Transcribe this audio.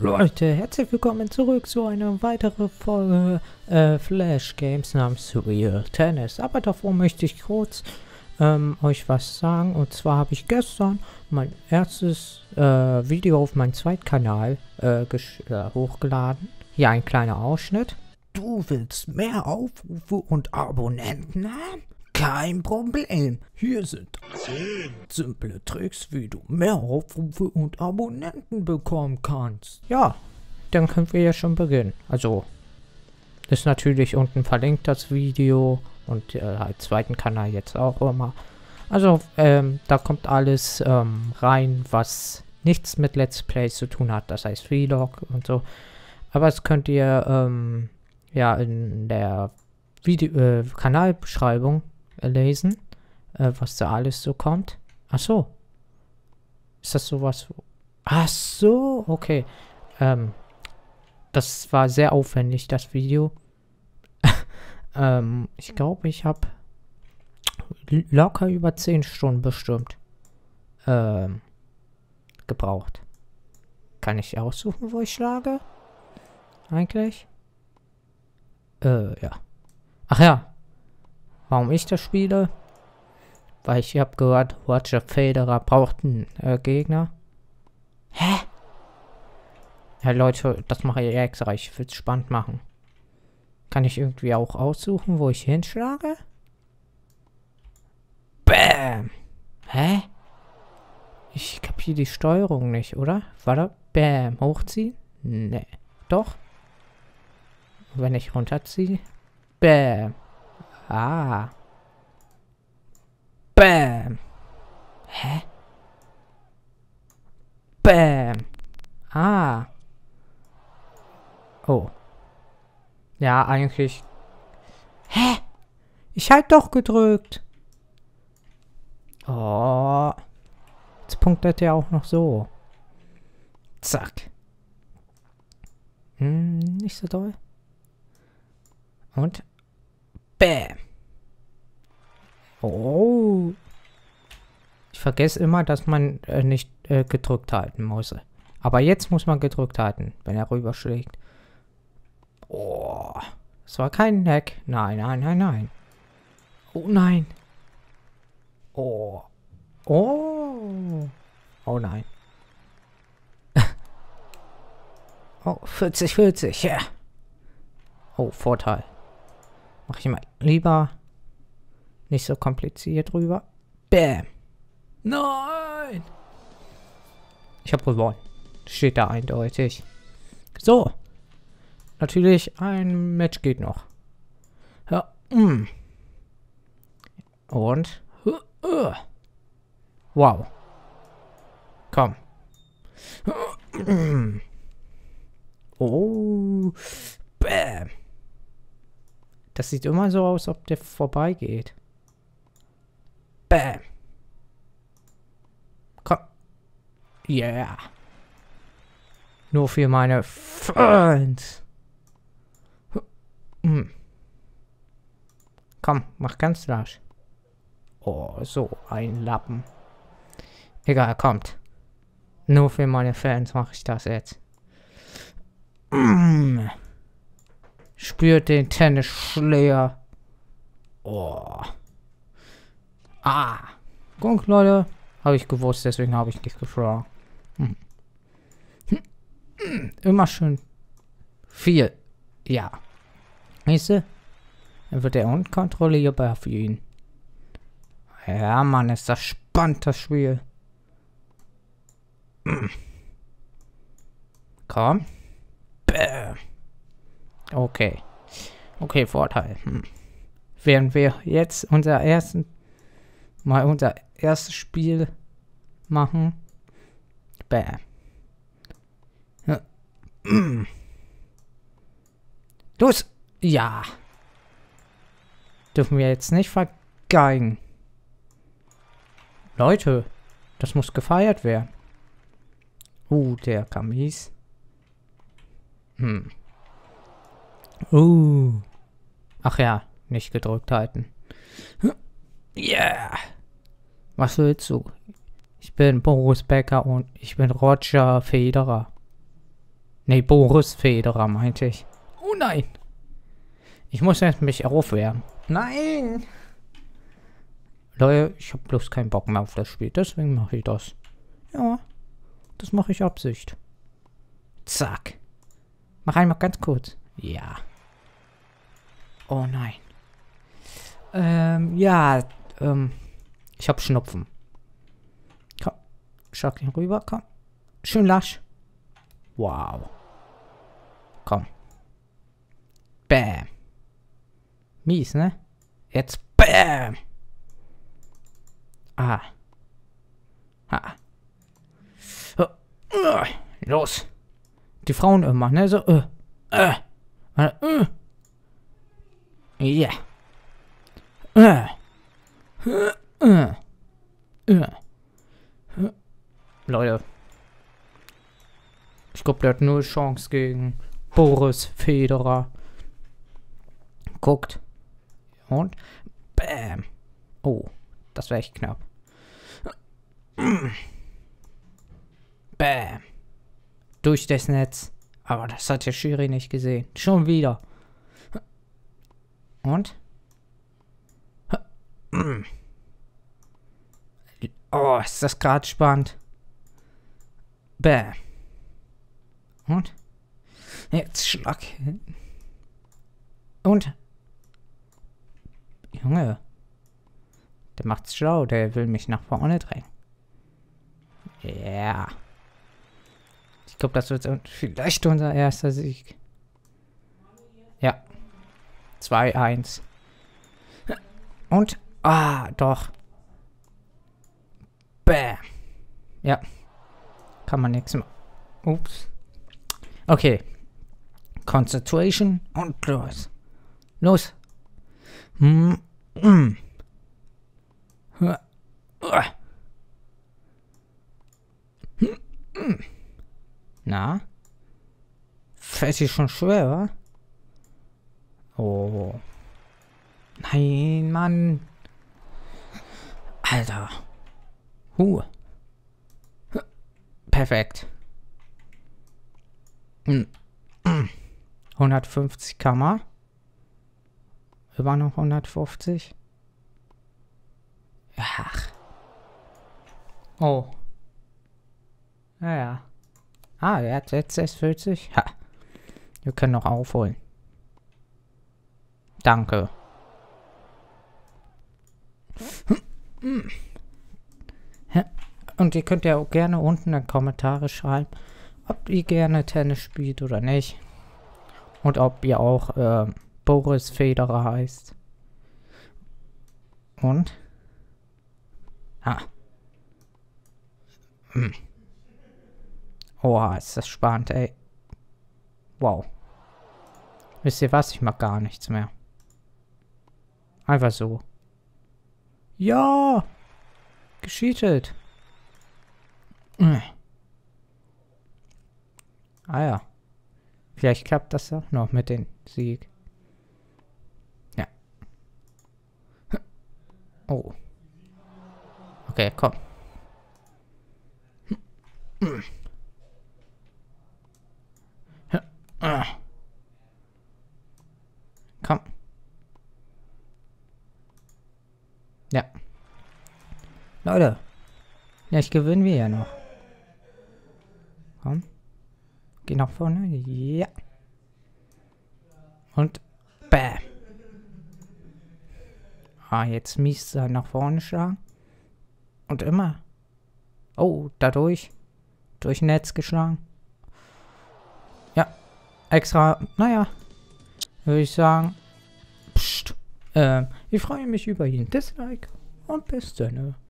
Leute, herzlich willkommen zurück zu einer weiteren Folge Flash Games namens Real Tennis. Aber davor möchte ich kurz euch was sagen. Und zwar habe ich gestern mein erstes Video auf meinem Zweitkanal hochgeladen. Hier ein kleiner Ausschnitt. Du willst mehr Aufrufe und Abonnenten haben? Kein Problem. Hier sind 10 simple Tricks, wie du mehr Aufrufe und Abonnenten bekommen kannst. Ja, dann können wir ja schon beginnen. Also, ist natürlich unten verlinkt das Video und als zweiten Kanal jetzt auch immer. Also, da kommt alles rein, was nichts mit Let's Plays zu tun hat. Das heißt Vlog und so. Aber das könnt ihr ja in der Kanalbeschreibung lesen, was da alles so kommt. Ach so. Ist das sowas? Ach so, okay. Das war sehr aufwendig, das Video. Ich glaube, ich habe locker über 10 Stunden bestimmt gebraucht. Kann ich aussuchen, wo ich schlage? Eigentlich? Ja. Ach ja. Warum ich das spiele? Weil ich habe gehört, Roger Federer braucht einen Gegner. Hä? Ja Leute, das mache ich extra. Ich will es spannend machen. Kann ich irgendwie auch aussuchen, wo ich hinschlage? Bäm! Hä? Ich kapiere die Steuerung nicht, oder? Warte, bäm, hochziehen? Nee. Doch. Wenn ich runterziehe? Bäm! Ah. Bam. Hä? Bam. Ah. Oh. Ja, eigentlich. Hä? Ich halt doch gedrückt. Oh. Jetzt punktet er auch noch so. Zack. Hm, nicht so doll. Und? Bäm. Oh. Ich vergesse immer, dass man nicht gedrückt halten muss. Aber jetzt muss man gedrückt halten, wenn er rüberschlägt. Oh. Das war kein Hack. Nein, nein, nein, nein. Oh nein. Oh. Oh. Oh nein. Oh, 40, 40. Ja. Yeah. Oh, Vorteil. Mach ich mal lieber nicht so kompliziert rüber. Bäm. Nein. Ich habe gewonnen. Steht da eindeutig. So. Natürlich, ein Match geht noch. Ja, und? Wow. Komm. Oh. Bäm. Das sieht immer so aus, ob der vorbeigeht. Bam. Komm. Yeah. Nur für meine Friends. Komm, mach ganz lasch. Oh, so ein Lappen. Egal, kommt. Nur für meine Fans mache ich das jetzt. Spürt den Tennisschläger. Oh. Ah. Guck, Leute. Habe ich gewusst, deswegen habe ich nicht gefragt. Immer schön viel. Ja. Siehst du? Dann wird er unkontrollierbar für ihn. Ja, Mann, ist das spannend, das Spiel. Komm. Bäm. Okay. Okay, Vorteil. Während wir jetzt unser erstes Spiel machen. Bäm. Ja. Los! Ja! Dürfen wir jetzt nicht vergeigen. Leute, das muss gefeiert werden. Der Kamis. Ach ja, nicht gedrückt halten. Yeah. Was willst du? Ich bin Boris Becker und ich bin Roger Federer. Nee, Boris Federer meinte ich. Oh nein! Ich muss jetzt mich aufwehren. Nein! Leute, ich habe bloß keinen Bock mehr auf das Spiel, deswegen mache ich das. Ja, das mache ich Absicht. Zack. Mach einmal ganz kurz. Ja. Oh nein. Ich habe Schnupfen. Komm, schlag ihn rüber, komm. Schön lasch. Wow. Komm. Bam. Mies, ne? Jetzt bam. Ah. Ha. Los. Die Frauen immer, ne? So, yeah. Leute. Ich glaube, der hat nur Chance gegen Boris Federer. Guckt. Und bam. Oh, das wäre echt knapp. Bam. Durch das Netz. Aber das hat der Schiri nicht gesehen. Schon wieder. Und? Oh, ist das gerade spannend. Bam. Und? Jetzt schlag hin. Und? Junge. Der macht's schlau. Der will mich nach vorne drängen. Ja. Yeah. Ich glaube, das wird vielleicht unser erster Sieg. Ja. 2-1. Und? Ah, doch. Bäm. Ja. Kann man nichts machen. Ups. Okay. Concentration und los. Los. Na? Fällt sich schon schwer, wa? Oh. Nein, Mann. Alter. Perfekt. 150 Kammer. Immer noch 150. Ach. Oh. Naja. Ah, er hat jetzt 46. Ha. Wir können noch aufholen. Danke. Und ihr könnt ja auch gerne unten in die Kommentare schreiben, ob ihr gerne Tennis spielt oder nicht. Und ob ihr auch Boris Federer heißt. Und? Ah. Oh, ist das spannend, ey. Wow. Wisst ihr was? Ich mag gar nichts mehr. Einfach so. Ja! Gescheatet. Ah ja. Vielleicht klappt das auch noch mit dem Sieg. Ja. Oh. Okay, komm. Komm. Ja. Leute. Ja, ich gewinnen wir ja noch. Komm. Geh nach vorne. Ja. Und bam. Ah, jetzt mies sein nach vorne schlagen. Und immer. Oh, dadurch. Durch Netz geschlagen. Ja. Extra. Naja. Würde ich sagen. Ich freue mich über jeden Dislike. Und bis dann.